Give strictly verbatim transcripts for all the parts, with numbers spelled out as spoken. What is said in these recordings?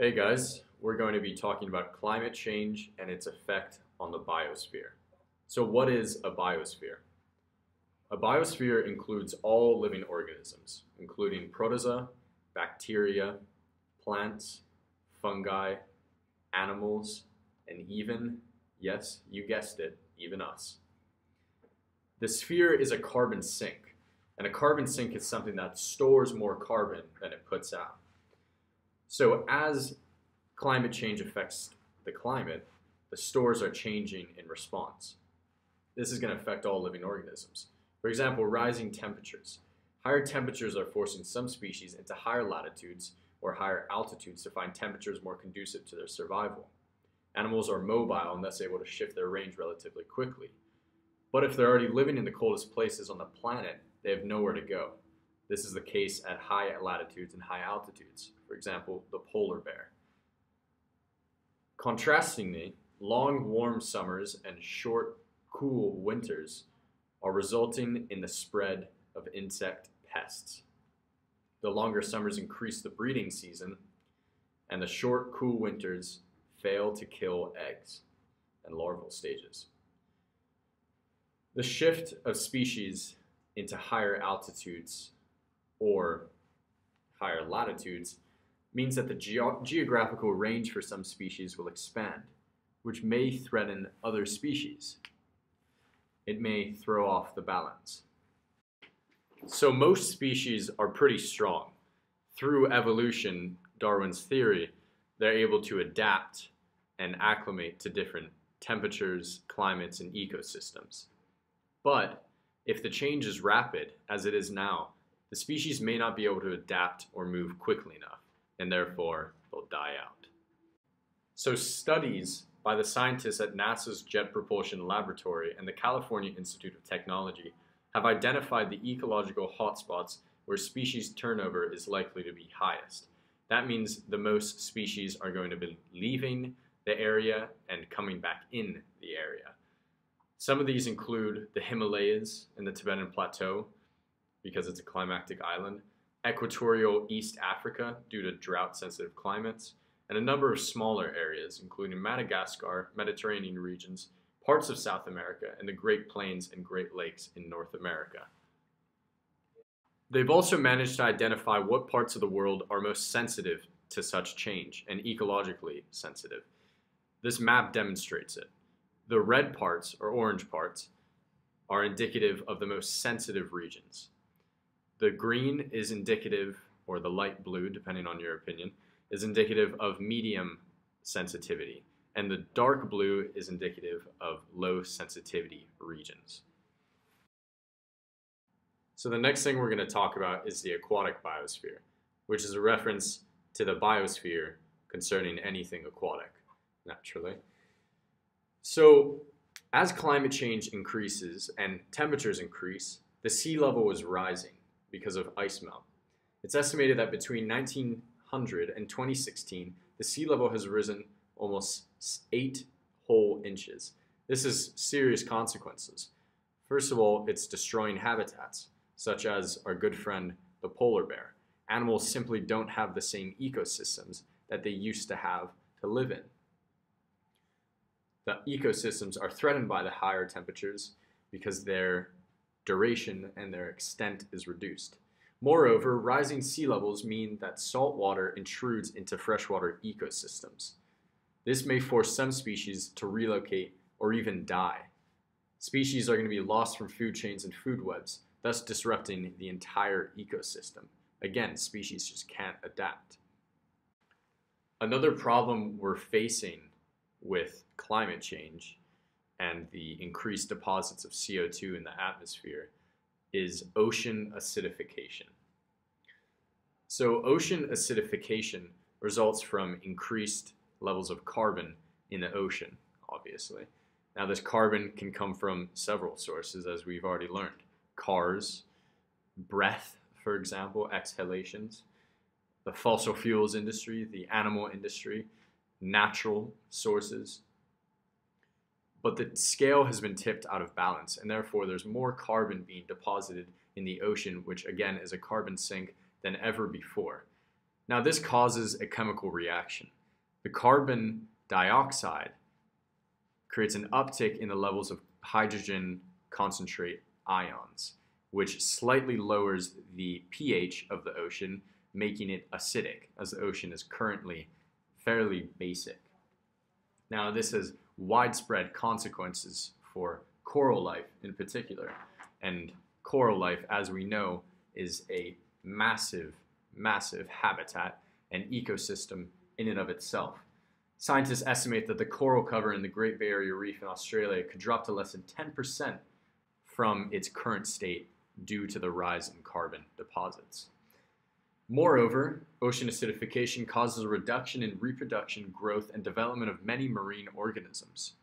Hey guys, we're going to be talking about climate change and its effect on the biosphere. So what is a biosphere? A biosphere includes all living organisms, including protozoa, bacteria, plants, fungi, animals, and even, yes, you guessed it, even us. The sphere is a carbon sink, and a carbon sink is something that stores more carbon than it puts out. So as climate change affects the climate, the stores are changing in response. This is going to affect all living organisms. For example, rising temperatures. Higher temperatures are forcing some species into higher latitudes or higher altitudes to find temperatures more conducive to their survival. Animals are mobile and thus able to shift their range relatively quickly. But if they're already living in the coldest places on the planet, they have nowhere to go. This is the case at high latitudes and high altitudes. For example, the polar bear. Contrastingly, long warm summers and short cool winters are resulting in the spread of insect pests. The longer summers increase the breeding season, and the short cool winters fail to kill eggs and larval stages. The shift of species into higher altitudes or higher latitudes means that the ge geographical range for some species will expand, which may threaten other species. It may throw off the balance. So most species are pretty strong. Through evolution, Darwin's theory, they're able to adapt and acclimate to different temperatures, climates, and ecosystems. But if the change is rapid, as it is now, the species may not be able to adapt or move quickly enough, and therefore they'll die out. So studies by the scientists at NASA's Jet Propulsion Laboratory and the California Institute of Technology have identified the ecological hotspots where species turnover is likely to be highest. That means the most species are going to be leaving the area and coming back in the area. Some of these include the Himalayas and the Tibetan Plateau, because it's a climatic island, equatorial East Africa due to drought-sensitive climates, and a number of smaller areas, including Madagascar, Mediterranean regions, parts of South America, and the Great Plains and Great Lakes in North America. They've also managed to identify what parts of the world are most sensitive to such change and ecologically sensitive. This map demonstrates it. The red parts, or orange parts, are indicative of the most sensitive regions. The green is indicative, or the light blue, depending on your opinion, is indicative of medium sensitivity, and the dark blue is indicative of low sensitivity regions. So the next thing we're going to talk about is the aquatic biosphere, which is a reference to the biosphere concerning anything aquatic, naturally. So as climate change increases and temperatures increase, the sea level is rising because of ice melt. It's estimated that between nineteen hundred and twenty sixteen, the sea level has risen almost eight whole inches. This has serious consequences. First of all, it's destroying habitats, such as our good friend, the polar bear. Animals simply don't have the same ecosystems that they used to have to live in. The ecosystems are threatened by the higher temperatures because their duration and their extent is reduced. Moreover, rising sea levels mean that salt water intrudes into freshwater ecosystems. This may force some species to relocate or even die. Species are going to be lost from food chains and food webs, thus disrupting the entire ecosystem. Again, species just can't adapt. Another problem we're facing with climate change and the increased deposits of C O two in the atmosphere is ocean acidification. So ocean acidification results from increased levels of carbon in the ocean, obviously. Now this carbon can come from several sources, as we've already learned. Cars, breath, for example, exhalations, the fossil fuels industry, the animal industry, natural sources, but the scale has been tipped out of balance, and therefore there's more carbon being deposited in the ocean, which again is a carbon sink, than ever before. Now this causes a chemical reaction. The carbon dioxide creates an uptick in the levels of hydrogen concentrate ions, which slightly lowers the pH of the ocean, making it acidic, as the ocean is currently fairly basic. Now this has widespread consequences for coral life in particular, and coral life, as we know, is a massive, massive habitat and ecosystem in and of itself. Scientists estimate that the coral cover in the Great Barrier Reef in Australia could drop to less than ten percent from its current state due to the rise in carbon deposits. Moreover, ocean acidification causes a reduction in reproduction, growth, and development of many marine organisms.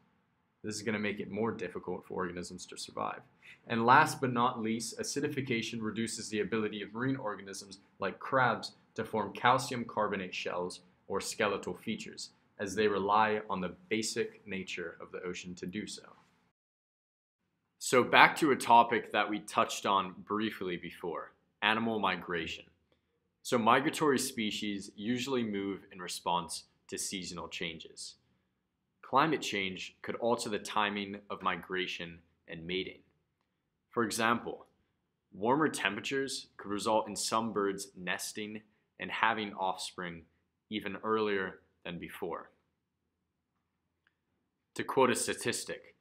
This is going to make it more difficult for organisms to survive. And last but not least, acidification reduces the ability of marine organisms like crabs to form calcium carbonate shells or skeletal features, as they rely on the basic nature of the ocean to do so. So back to a topic that we touched on briefly before, animal migration. So migratory species usually move in response to seasonal changes. Climate change could alter the timing of migration and mating. For example, warmer temperatures could result in some birds nesting and having offspring even earlier than before. To quote a statistic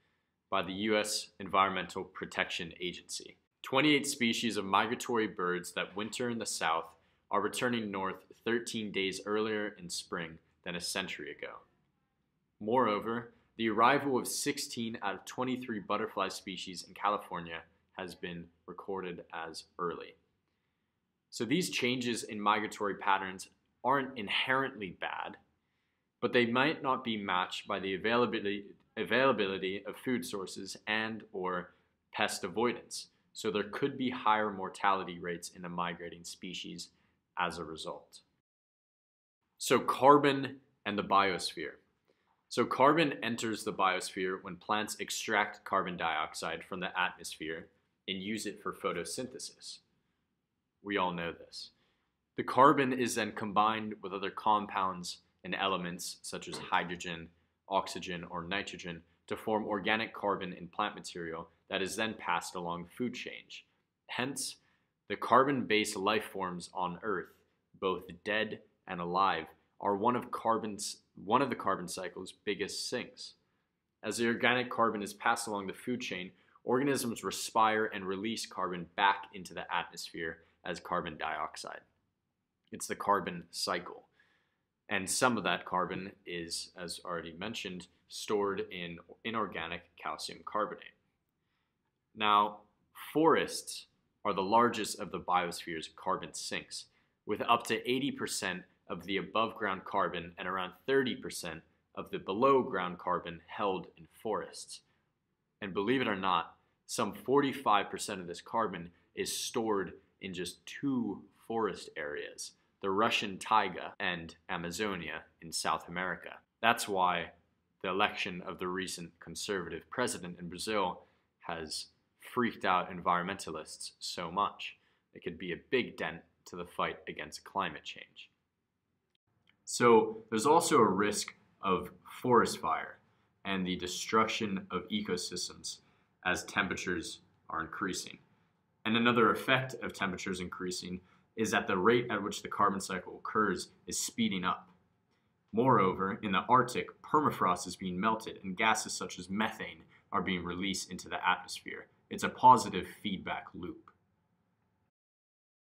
by the U S Environmental Protection Agency, twenty-eight species of migratory birds that winter in the south are returning north thirteen days earlier in spring than a century ago. Moreover, the arrival of sixteen out of twenty-three butterfly species in California has been recorded as early. So these changes in migratory patterns aren't inherently bad, but they might not be matched by the availability, availability of food sources and or pest avoidance. So there could be higher mortality rates in the migrating species as a result. So carbon and the biosphere. So carbon enters the biosphere when plants extract carbon dioxide from the atmosphere and use it for photosynthesis. We all know this. The carbon is then combined with other compounds and elements such as hydrogen, oxygen, or nitrogen to form organic carbon in plant material that is then passed along food chain. Hence, the carbon-based life forms on Earth, both dead and alive, are one of carbon's one of the carbon cycle's biggest sinks. As the organic carbon is passed along the food chain, organisms respire and release carbon back into the atmosphere as carbon dioxide. It's the carbon cycle. And some of that carbon is, as already mentioned, stored in inorganic calcium carbonate. Now, forests are the largest of the biosphere's carbon sinks, with up to eighty percent of the above-ground carbon and around thirty percent of the below-ground carbon held in forests. And believe it or not, some forty-five percent of this carbon is stored in just two forest areas, the Russian taiga and Amazonia in South America. That's why the election of the recent conservative president in Brazil has freaked out environmentalists so much. It could be a big dent to the fight against climate change. So there's also a risk of forest fire and the destruction of ecosystems as temperatures are increasing. And another effect of temperatures increasing is that the rate at which the carbon cycle occurs is speeding up. Moreover, in the Arctic, permafrost is being melted and gases such as methane are being released into the atmosphere. It's a positive feedback loop.